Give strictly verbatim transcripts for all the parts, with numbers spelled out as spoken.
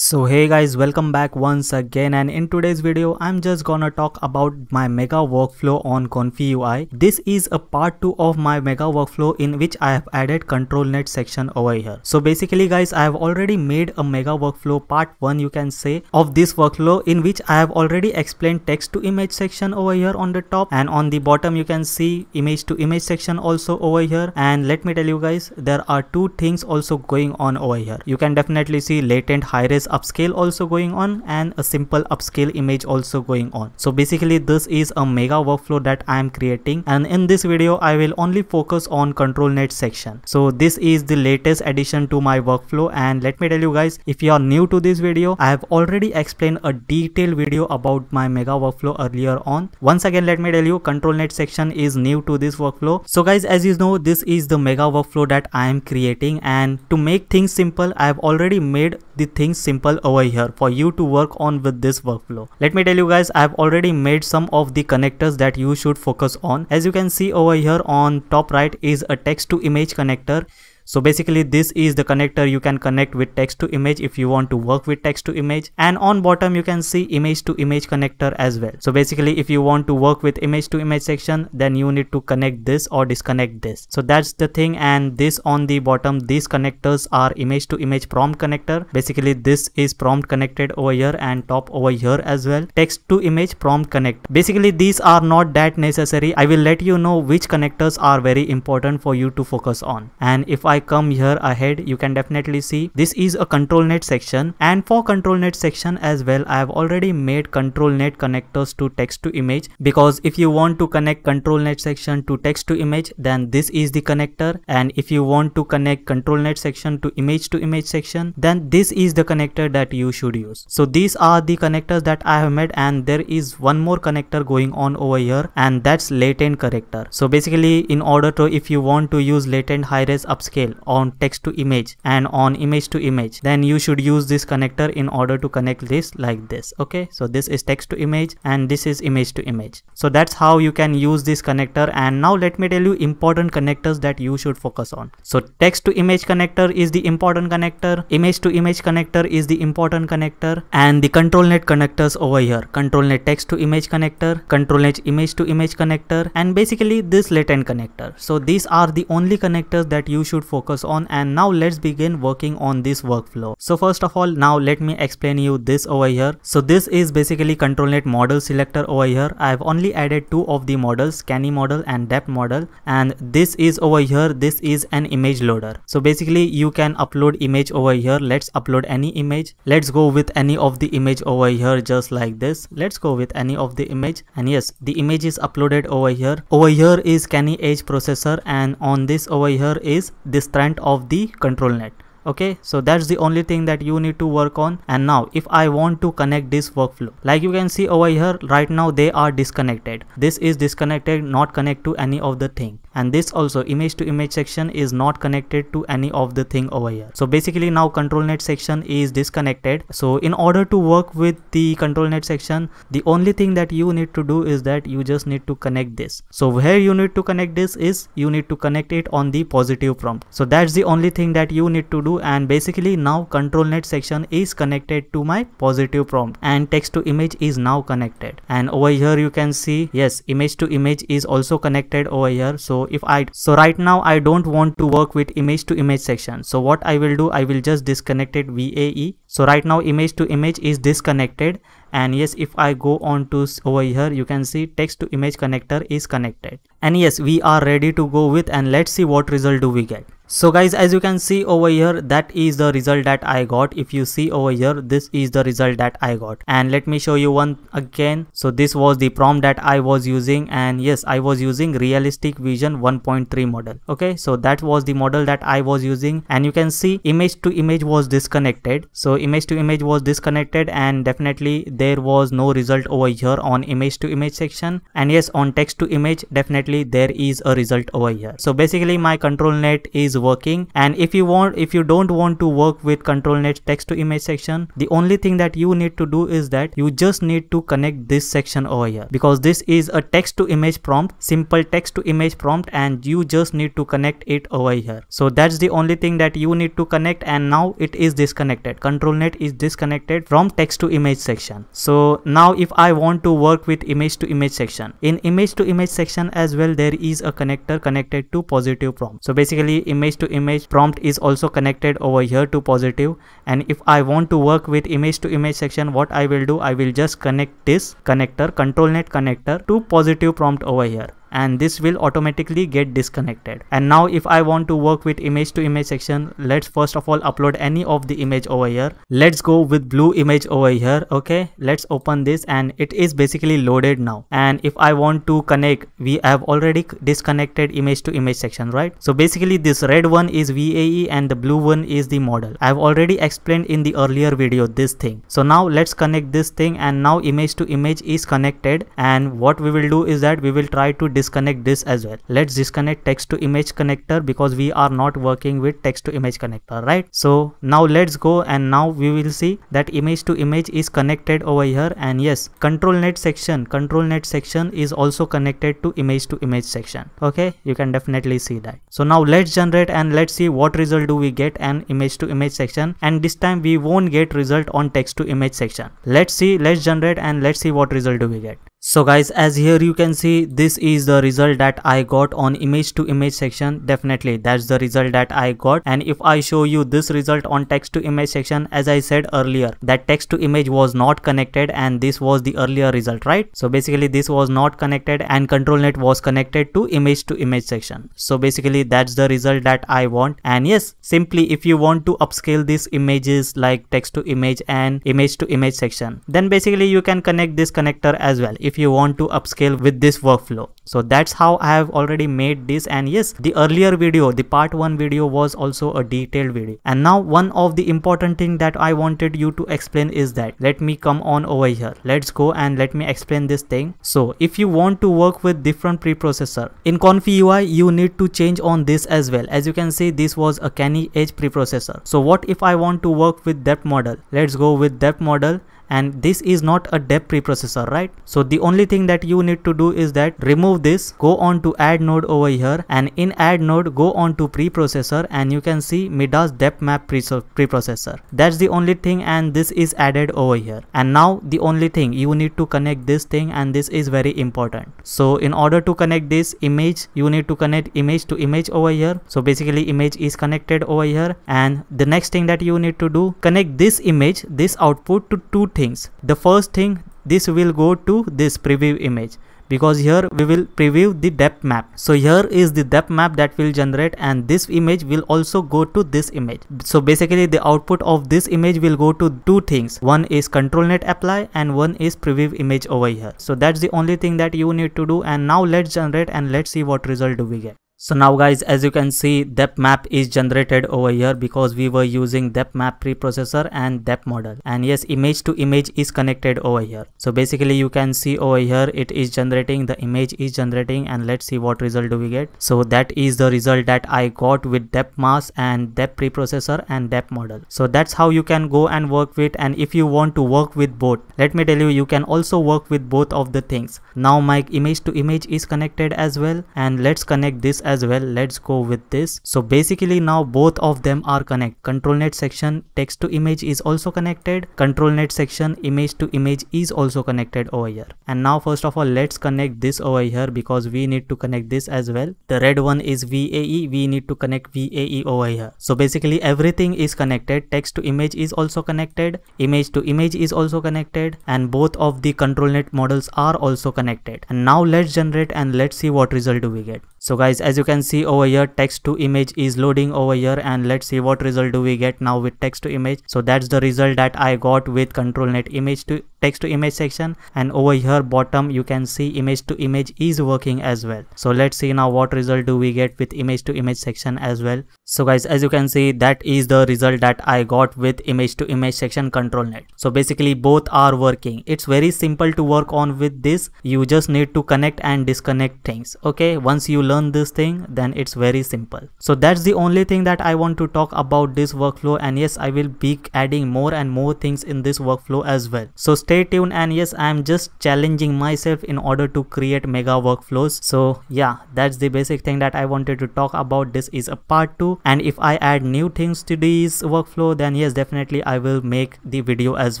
So hey guys, welcome back once again, and in today's video I'm just gonna talk about my mega workflow on ComfyUI. This is a part two of my mega workflow in which I have added ControlNet section over here. So basically guys, I have already made a mega workflow part one, you can say, of this workflow in which I have already explained text to image section over here on the top, and on the bottom you can see image to image section also over here. And let me tell you guys, there are two things also going on over here. You can definitely see latent high-res upscale also going on and a simple upscale image also going on. So basically this is a mega workflow that I am creating, and in this video I will only focus on ControlNet section. So this is the latest addition to my workflow, and let me tell you guys, if you are new to this video, I have already explained a detailed video about my mega workflow earlier on. Once again let me tell you, ControlNet section is new to this workflow. So guys, as you know, this is the mega workflow that I am creating, and to make things simple I have already made the things simple over here for you to work on with this workflow. Let me tell you guys, I have already made some of the connectors that you should focus on. As you can see over here on top right is a text to image connector. So basically this is the connector you can connect with text to image if you want to work with text to image, and on bottom you can see image to image connector as well. So basically if you want to work with image to image section, then you need to connect this or disconnect this. So that's the thing. And this on the bottom, these connectors are image to image prompt connector. Basically this is prompt connected over here, and top over here as well, text to image prompt connect. Basically these are not that necessary. I will let you know which connectors are very important for you to focus on. And if I come here ahead, you can definitely see this is a ControlNet section, and for ControlNet section as well I have already made ControlNet connectors to text to image, because if you want to connect ControlNet section to text to image, then this is the connector, and if you want to connect ControlNet section to image to image section, then this is the connector that you should use. So these are the connectors that I have made, and there is one more connector going on over here, and that's latent connector. So basically in order to, if you want to use latent high-res upscale on text to image and on image to image, then you should use this connector in order to connect this like this. Okay, so this is text to image and this is image to image. So that's how you can use this connector. And now let me tell you important connectors that you should focus on. So text to image connector is the important connector, image to image connector is the important connector, and the ControlNet connectors over here, ControlNet text to image connector, ControlNet image to image connector, and basically this latent connector. So these are the only connectors that you should focus focus on. And now let's begin working on this workflow. So first of all, now let me explain you this over here. So this is basically ControlNet model selector over here. I have only added two of the models, Canny model and depth model, and this is over here, this is an image loader. So basically you can upload image over here. Let's upload any image. Let's go with any of the image over here, just like this. Let's go with any of the image, and yes, the image is uploaded over here. Over here is Canny edge processor, and on this over here is this strand of the ControlNet. Okay, so that's the only thing that you need to work on. And now if I want to connect this workflow, like you can see over here, right now they are disconnected. This is disconnected, not connect to any of the thing, and this also image to image section is not connected to any of the thing over here. So basically now ControlNet section is disconnected. So in order to work with the ControlNet section, the only thing that you need to do is that you just need to connect this. So where you need to connect this is you need to connect it on the positive prompt. So that's the only thing that you need to do. And basically now ControlNet section is connected to my positive prompt, and text to image is now connected. And over here you can see, yes, image to image is also connected over here. So if I, so right now I don't want to work with image to image section. So what I will do, I will just disconnect it V A E. So right now image to image is disconnected. And yes, if I go on to over here, you can see text to image connector is connected. And yes, we are ready to go with, and let's see what result do we get. So guys, as you can see over here, that is the result that I got. If you see over here, this is the result that I got. And let me show you one again. So this was the prompt that I was using, and yes, I was using realistic vision one point three model. Okay, so that was the model that I was using, and you can see image to image was disconnected. So image to image was disconnected, and definitely there was no result over here on image to image section. And yes, on text to image, definitely there is a result over here. So basically my ControlNet is working. And if you want, if you don't want to work with ControlNet text to image section, the only thing that you need to do is that you just need to connect this section over here, because this is a text to image prompt, simple text to image prompt, and you just need to connect it over here. So that's the only thing that you need to connect. And now it is disconnected. Control ControlNet is disconnected from text to image section. So now if I want to work with image to image section, in image to image section as well there is a connector connected to positive prompt. So basically image to image prompt is also connected over here to positive, and if I want to work with image to image section, what I will do, I will just connect this connector ControlNet connector to positive prompt over here, and this will automatically get disconnected. And now if I want to work with image to image section, let's first of all upload any of the image over here. Let's go with blue image over here. Okay, let's open this, and it is basically loaded now. And if I want to connect, we have already disconnected image to image section, right? So basically this red one is V A E and the blue one is the model. I've already explained in the earlier video this thing. So now let's connect this thing, and now image to image is connected, and what we will do is that we will try to disconnect this as well. Let's disconnect text to image connector because we are not working with text to image connector, right? So now let's go, and now we will see that image to image is connected over here, and yes, ControlNet section ControlNet section is also connected to image to image section. Okay, you can definitely see that. So now let's generate and let's see what result do we get an image to image section, and this time we won't get result on text to image section. Let's see, let's generate and let's see what result do we get. So guys, as here you can see, this is the result that I got on image to image section. Definitely that's the result that I got. And if I show you this result on text to image section, as I said earlier that text to image was not connected, and this was the earlier result, right? So basically this was not connected and ControlNet was connected to image to image section. So basically that's the result that I want. And yes, simply if you want to upscale these images like text to image and image to image section, then basically you can connect this connector as well if you want to upscale with this workflow. So that's how I have already made this. And yes, the earlier video, the part one video was also a detailed video. And now one of the important thing that I wanted you to explain is that, let me come on over here. Let's go and let me explain this thing. So if you want to work with different preprocessor in ComfyUI, you need to change on this as well. As you can see, this was a Canny edge preprocessor. So what if I want to work with depth model? Let's go with depth model. And this is not a depth preprocessor, right? So the only thing that you need to do is that remove this, go on to add node over here, and in add node go on to preprocessor, and you can see Midas Depth Map preprocessor. That's the only thing, and this is added over here. And now the only thing you need to connect this thing, and this is very important. So in order to connect this image, you need to connect image to image over here. So basically image is connected over here, and the next thing that you need to do, connect this image, this output to two things things. The first thing, this will go to this preview image, because here we will preview the depth map. So here is the depth map that will generate, and this image will also go to this image. So basically the output of this image will go to two things. One is ControlNet apply and one is preview image over here. So that's the only thing that you need to do. And now let's generate and let's see what result do we get. So now guys, as you can see, depth map is generated over here because we were using depth map preprocessor and depth model. And yes, image to image is connected over here. So basically you can see over here it is generating, the image is generating, and let's see what result do we get. So that is the result that I got with depth mask and depth preprocessor and depth model. So that's how you can go and work with. And if you want to work with both, let me tell you, you can also work with both of the things. Now my image to image is connected as well, and let's connect this as well. Let's go with this. So basically now both of them are connected. ControlNet section text to image is also connected, ControlNet section image to image is also connected over here. And now first of all let's connect this over here because we need to connect this as well. The red one is V A E, we need to connect V A E over here. So basically everything is connected, text to image is also connected, image to image is also connected, and both of the ControlNet models are also connected. And now let's generate and let's see what result do we get. So guys, as you can see over here, text to image is loading over here, and let's see what result do we get now with text to image. So that's the result that I got with ControlNet image to text to image section. And over here bottom you can see image to image is working as well. So let's see now what result do we get with image to image section as well. So guys, as you can see, that is the result that I got with image to image section ControlNet. So basically both are working. It's very simple to work on with this. You just need to connect and disconnect things. Okay, once you learn learn this thing, then it's very simple. So that's the only thing that I want to talk about this workflow, and yes, I will be adding more and more things in this workflow as well. So stay tuned, and yes, I am just challenging myself in order to create mega workflows. So yeah, that's the basic thing that I wanted to talk about. This is a part two, and if I add new things to this workflow, then yes, definitely I will make the video as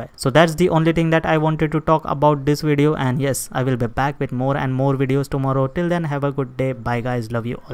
well. So that's the only thing that I wanted to talk about this video, and yes, I will be back with more and more videos tomorrow. Till then, have a good day. Bye guys, love you all.